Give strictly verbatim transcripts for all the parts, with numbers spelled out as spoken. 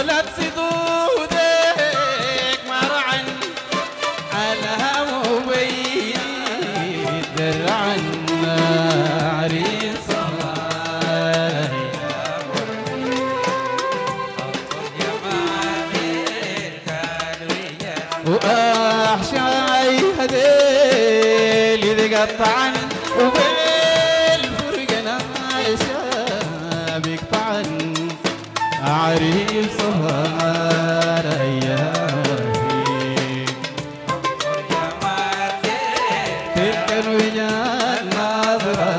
ولا بصدودك مرعا على هوي درعا عريس الله يا مرمي خط الجمال التنوية وأحشاي هذيل اللي قطعني عريس صهار يا وهيب جمال تلك الوجهات ناظرة ناظرة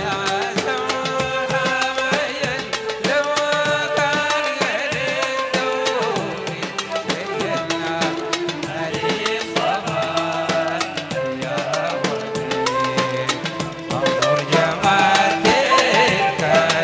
يا سماها ميل لو كان غريب دوري الجنة عريس صهار يا وهيب انظر جمال تلك الوجهات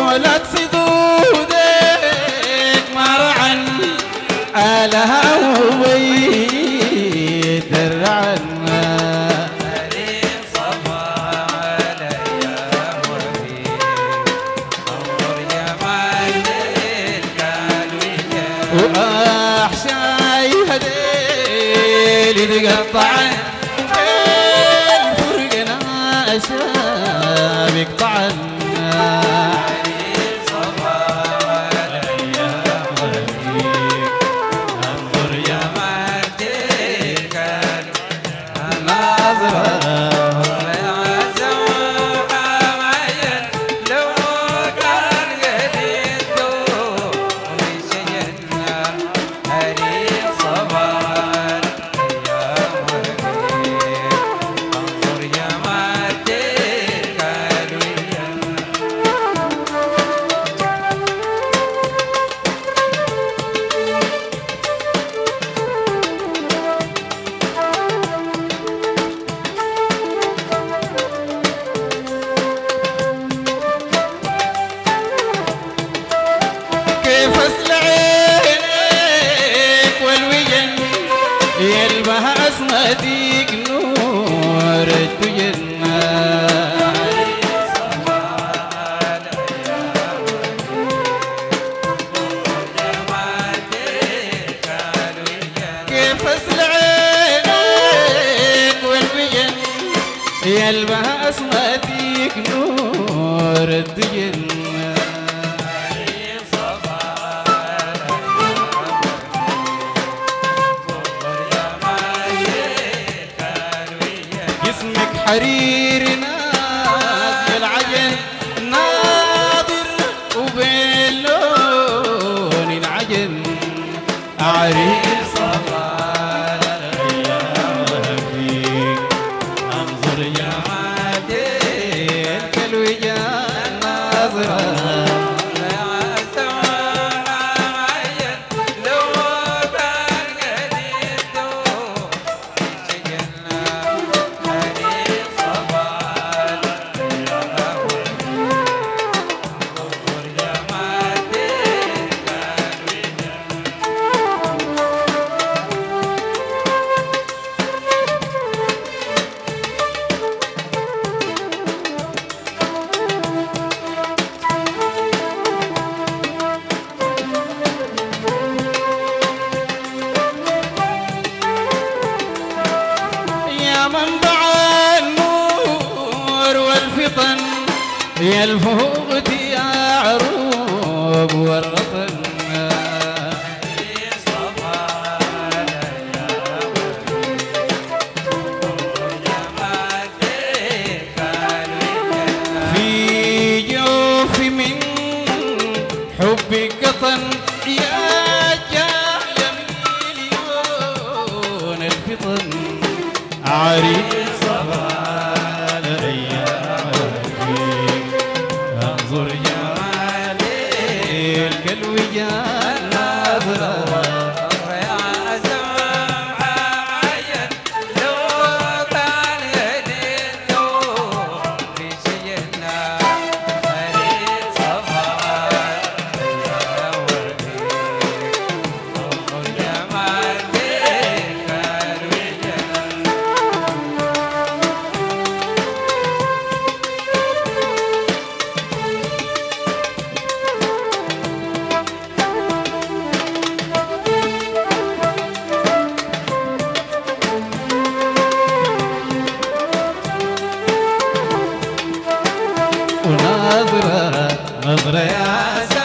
ولد صدودك مرعا آلها وهوي درعا عريس صهار يا وهيب انظر جمال التنوية وأحشاي هذيل تقطعن الفرقة نعشا بيقطعن فصل عينك والوجن يلبها أسمتك نور الدجن عريس صهار يا وهيب كيف فصل عينك والوجن يلبها أسمتك نور الدجن حرير ناس العجل ناظر وباللون العجل عريس صهار يا وهيب انظر يا عادل الوجهات ناظرة يا الفوق يا عروب والرطن عريس صهار يا وهيب انظر جمال تلك الوجهات في جوفي من حبك قطن يا جاي مليون الفطن عريس صهار يا وهيب انظر جمال تلك الوجهات ناظرة يا سماها ميل لو كان غنيت في شجن يا سلام.